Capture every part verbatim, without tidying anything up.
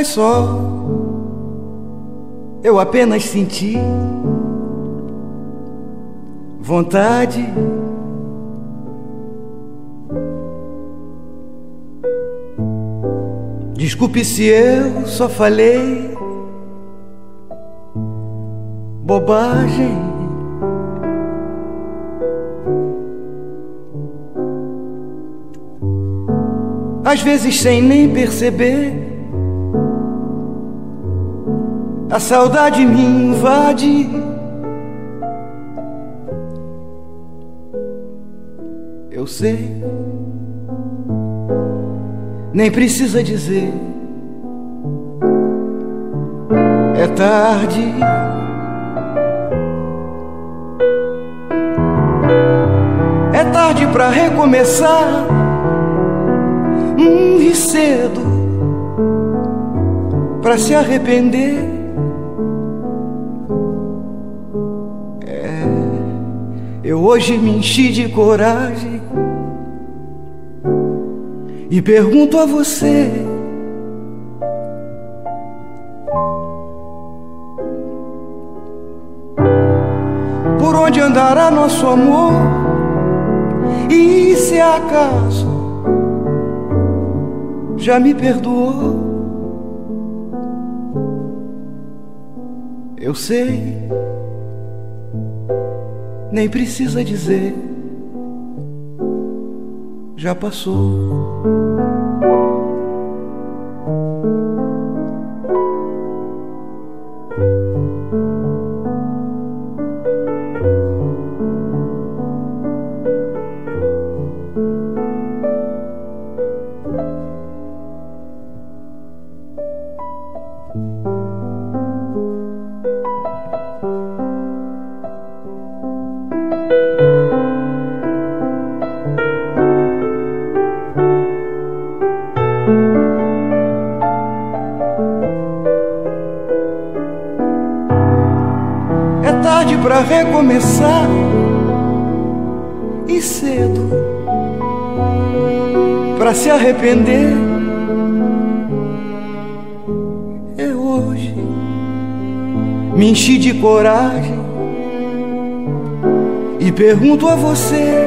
foi só, eu apenas senti vontade. Desculpe se eu só falei bobagem. Às vezes sem nem perceber, a saudade me invade. Eu sei, nem precisa dizer, é tarde. É tarde pra recomeçar, hum, e cedo pra se arrepender. É, eu hoje me enchi de coragem e pergunto a você, por onde andará nosso amor? E se acaso já me perdoou? Eu sei, nem precisa dizer, já passou. Pra recomeçar e cedo pra se arrepender. Eu hoje me enchi de coragem e pergunto a você,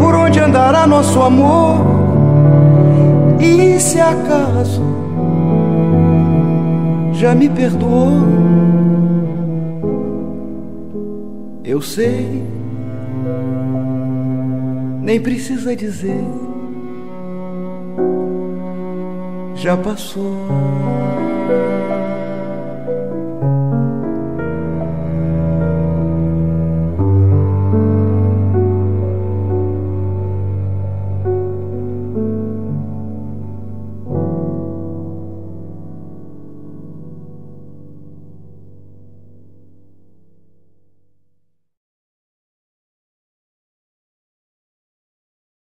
por onde andará nosso amor? E se acaso já me perdoou? Eu sei, nem precisa dizer, já passou.